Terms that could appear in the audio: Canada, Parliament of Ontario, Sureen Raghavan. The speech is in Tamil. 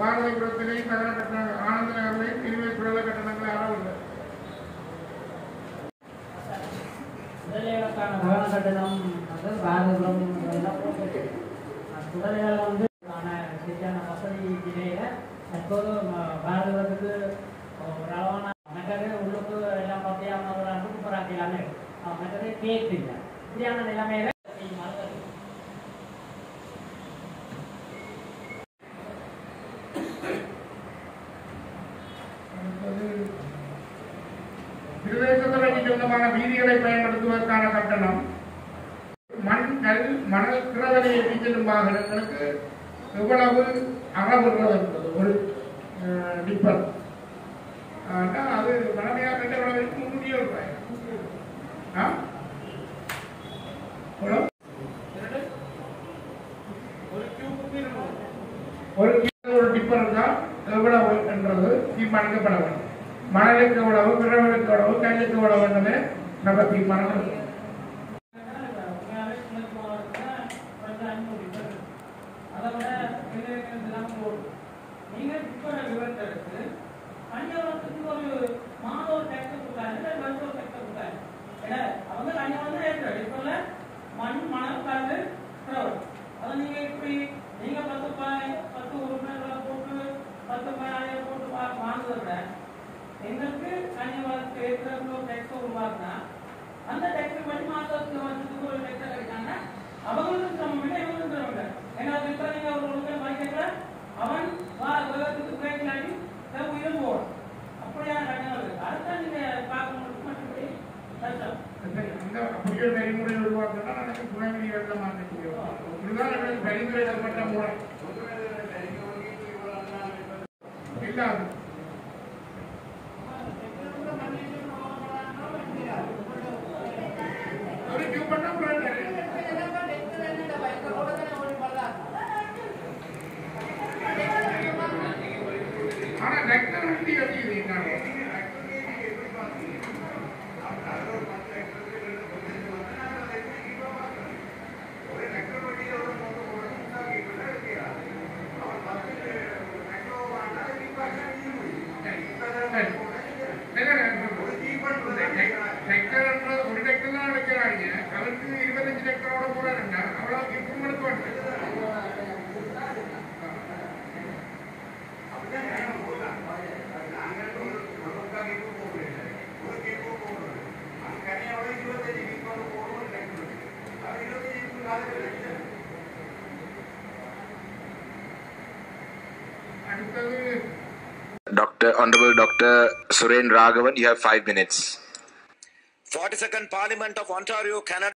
பாடலைபுரத்திலே நகர கட்டணங்கள் ஆனந்த நகரிலே இனிமே சுடல கட்டணங்களை அறவில்லை. சுடலைகளுக்கான பவன கட்டணம் வந்து பாரதபுரம் எல்லாம் போட்டு சுடலைகள் வந்து சரியான வசதி நிலையில தற்போது பாரதபுரத்துக்கு ஒரு அளவான நகர உள்ளுக்கு எல்லாம் பார்த்தியான ஒரு அனுப்புறாங்க எல்லாமே நகரே கேட்டு இல்லை இப்படியான நிலைமையில வீதிகளை பயன்படுத்துவதற்கான கட்டணம் மண் கல் மணல் கிரதனை எட்டிச் செல்லும் வாகனங்களுக்கு எவ்வளவு அறவுறது என்பது ஒரு டிப்பர். ஆனால் அது வளமையாக கட்டணங்களுக்கு 300 ரூபாய். ஒரு டிப்பர் இருந்தால் எவ்வளவு என்றது தீர்மானிக்கப்பட வேண்டும். மணலுக்கு எவ்வளவு கிரவலுக்கு எவ்வளவு கல்லுக்கு எவ்வளவு என்றது நம்ம தீர்மானம். Honorable Dr. Sureen Raghavan, you have 5 minutes. 42nd Parliament of Ontario, Canada.